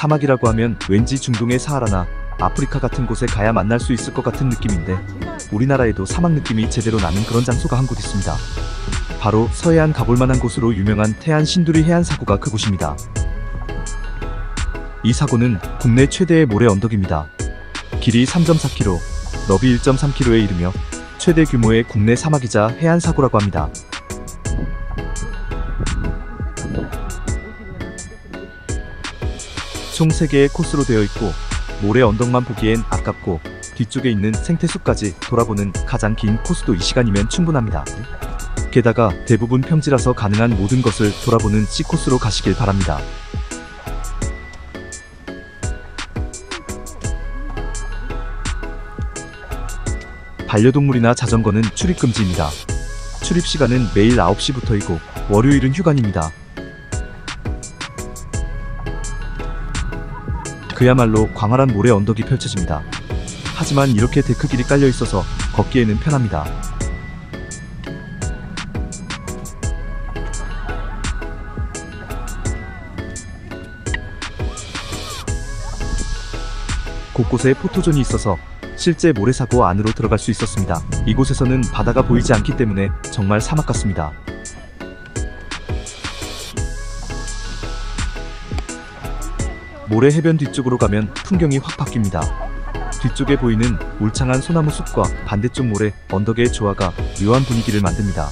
사막이라고 하면 왠지 중동의 사하라나 아프리카 같은 곳에 가야 만날 수 있을 것 같은 느낌인데 우리나라에도 사막 느낌이 제대로 나는 그런 장소가 한 곳 있습니다. 바로 서해안 가볼만한 곳으로 유명한 태안 신두리 해안 사고가 그곳입니다. 이 사고는 국내 최대의 모래 언덕입니다. 길이 3.4km, 너비 1.3km에 이르며 최대 규모의 국내 사막이자 해안 사고라고 합니다. 총 3개의 코스로 되어 있고 모래 언덕만 보기엔 아깝고 뒤쪽에 있는 생태숲까지 돌아보는 가장 긴 코스도 이 시간이면 충분합니다. 게다가 대부분 평지라서 가능한 모든 것을 돌아보는 C코스로 가시길 바랍니다. 반려동물이나 자전거는 출입금지입니다. 출입시간은 매일 9시부터이고 월요일은 휴관입니다. 그야말로 광활한 모래 언덕이 펼쳐집니다. 하지만 이렇게 데크길이 깔려있어서 걷기에는 편합니다. 곳곳에 포토존이 있어서 실제 모래사고 안으로 들어갈 수 있었습니다. 이곳에서는 바다가 보이지 않기 때문에 정말 사막 같습니다. 모래 해변 뒤쪽으로 가면 풍경이 확 바뀝니다. 뒤쪽에 보이는 울창한 소나무 숲과 반대쪽 모래 언덕의 조화가 묘한 분위기를 만듭니다.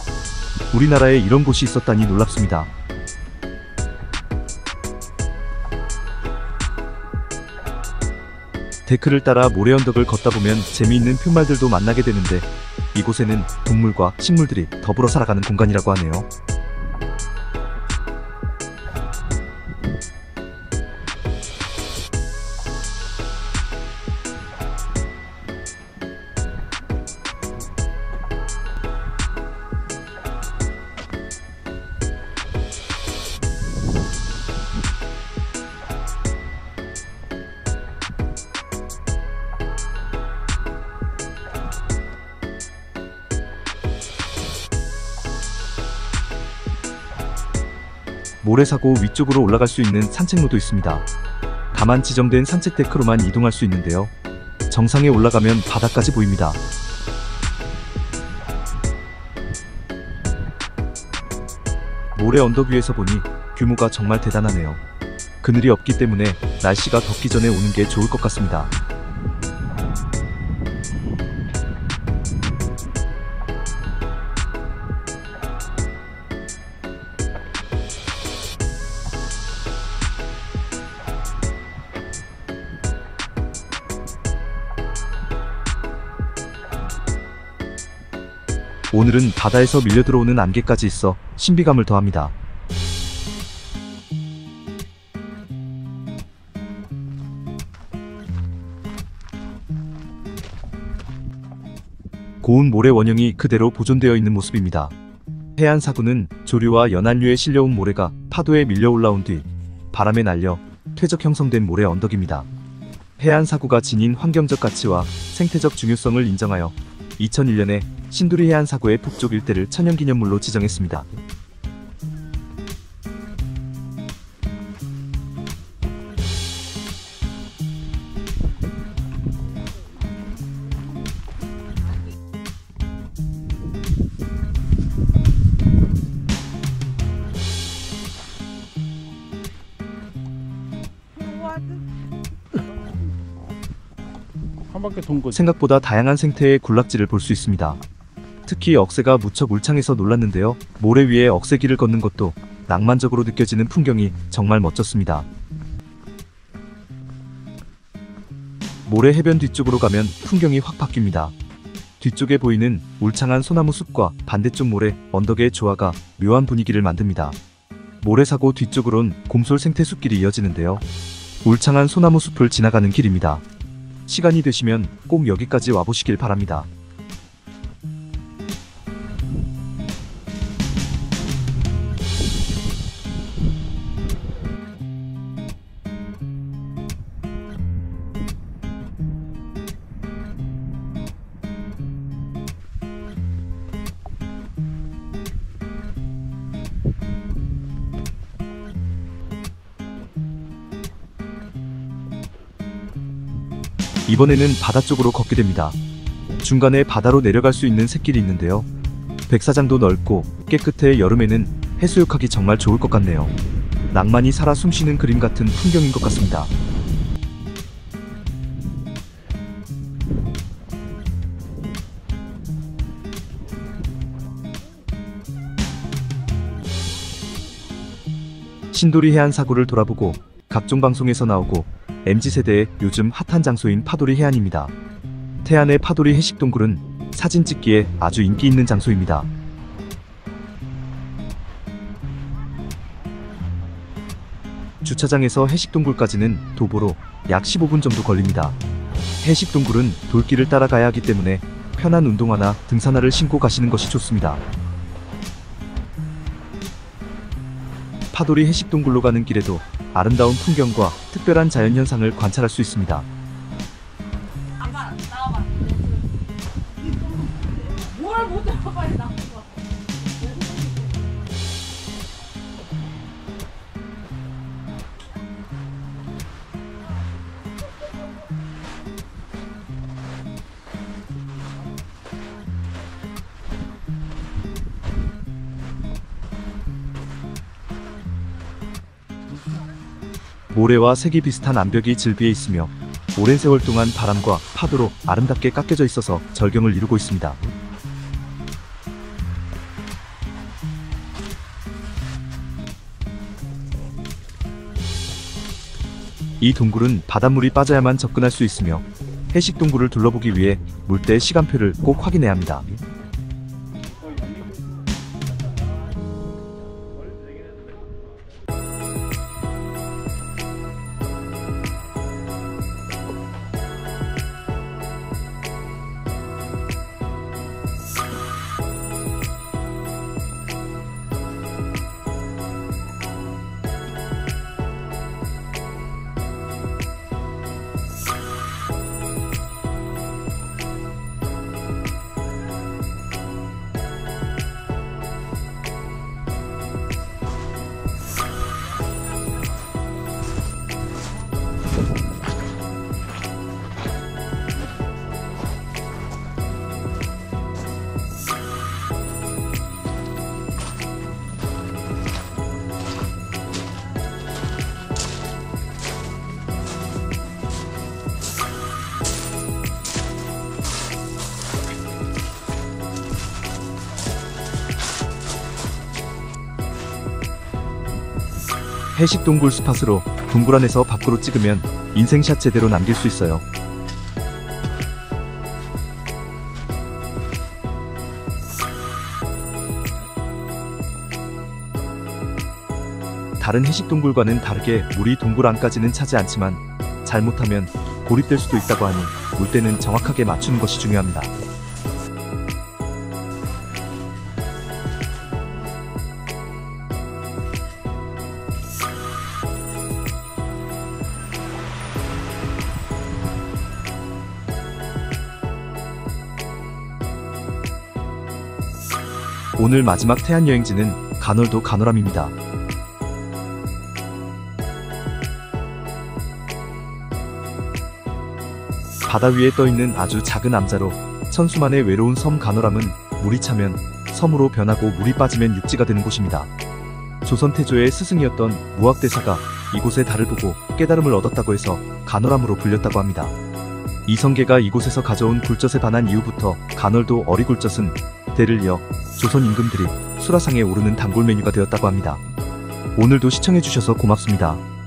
우리나라에 이런 곳이 있었다니 놀랍습니다. 데크를 따라 모래 언덕을 걷다 보면 재미있는 푯말들도 만나게 되는데 이곳에는 동물과 식물들이 더불어 살아가는 공간이라고 하네요. 모래사고 위쪽으로 올라갈 수 있는 산책로도 있습니다. 다만 지정된 산책 데크로만 이동할 수 있는데요. 정상에 올라가면 바다까지 보입니다. 모래 언덕 위에서 보니 규모가 정말 대단하네요. 그늘이 없기 때문에 날씨가 덥기 전에 오는 게 좋을 것 같습니다. 오늘은 바다에서 밀려 들어오는 안개까지 있어 신비감을 더합니다. 고운 모래 원형이 그대로 보존되어 있는 모습입니다. 해안 사구는 조류와 연안류에 실려온 모래가 파도에 밀려 올라온 뒤 바람에 날려 퇴적 형성된 모래 언덕입니다. 해안 사구가 지닌 환경적 가치와 생태적 중요성을 인정하여 2001년에 신두리 해안 사고의 북쪽 일대를 천연기념물로 지정했습니다. 생각보다 다양한 생태의 군락지를 볼 수 있습니다. 특히 억새가 무척 울창해서 놀랐는데요. 모래 위에 억새길을 걷는 것도 낭만적으로 느껴지는 풍경이 정말 멋졌습니다. 모래 해변 뒤쪽으로 가면 풍경이 확 바뀝니다. 뒤쪽에 보이는 울창한 소나무 숲과 반대쪽 모래 언덕의 조화가 묘한 분위기를 만듭니다. 모래사고 뒤쪽으론 곰솔 생태숲길이 이어지는데요. 울창한 소나무 숲을 지나가는 길입니다. 시간이 되시면 꼭 여기까지 와보시길 바랍니다. 이번에는 바다 쪽으로 걷게 됩니다. 중간에 바다로 내려갈 수 있는 샛길이 있는데요. 백사장도 넓고 깨끗해 여름에는 해수욕하기 정말 좋을 것 같네요. 낭만이 살아 숨쉬는 그림 같은 풍경인 것 같습니다. 신도리 해안 사구를 돌아보고 각종 방송에서 나오고 MZ세대의 요즘 핫한 장소인 파도리 해안입니다. 태안의 파도리 해식동굴은 사진 찍기에 아주 인기 있는 장소입니다. 주차장에서 해식동굴까지는 도보로 약 15분 정도 걸립니다. 해식동굴은 돌길을 따라가야 하기 때문에 편한 운동화나 등산화를 신고 가시는 것이 좋습니다. 파도리 해식동굴로 가는 길에도 아름다운 풍경과 특별한 자연현상을 관찰할 수 있습니다. 모래와 색이 비슷한 암벽이 질비에 있으며 오랜 세월 동안 바람과 파도로 아름답게 깎여져 있어서 절경을 이루고 있습니다. 이 동굴은 바닷물이 빠져야만 접근할 수 있으며 해식 동굴을 둘러보기 위해 물때 시간표를 꼭 확인해야 합니다. 해식동굴 스팟으로 동굴 안에서 밖으로 찍으면 인생샷 제대로 남길 수 있어요. 다른 해식동굴과는 다르게 물이 동굴 안까지는 차지 않지만 잘못하면 고립될 수도 있다고 하니 물때는 정확하게 맞추는 것이 중요합니다. 오늘 마지막 태안 여행지는 간월도 간월암입니다. 바다 위에 떠있는 아주 작은 암자로 천수만의 외로운 섬 간월암은 물이 차면 섬으로 변하고 물이 빠지면 육지가 되는 곳입니다. 조선 태조의 스승이었던 무학대사가 이곳의 달을 보고 깨달음을 얻었다고 해서 간월암으로 불렸다고 합니다. 이성계가 이곳에서 가져온 굴젓에 반한 이후부터 간월도 어리굴젓은 대를 이어 조선 임금들이 수라상에 오르는 단골 메뉴가 되었다고 합니다. 오늘도 시청해주셔서 고맙습니다.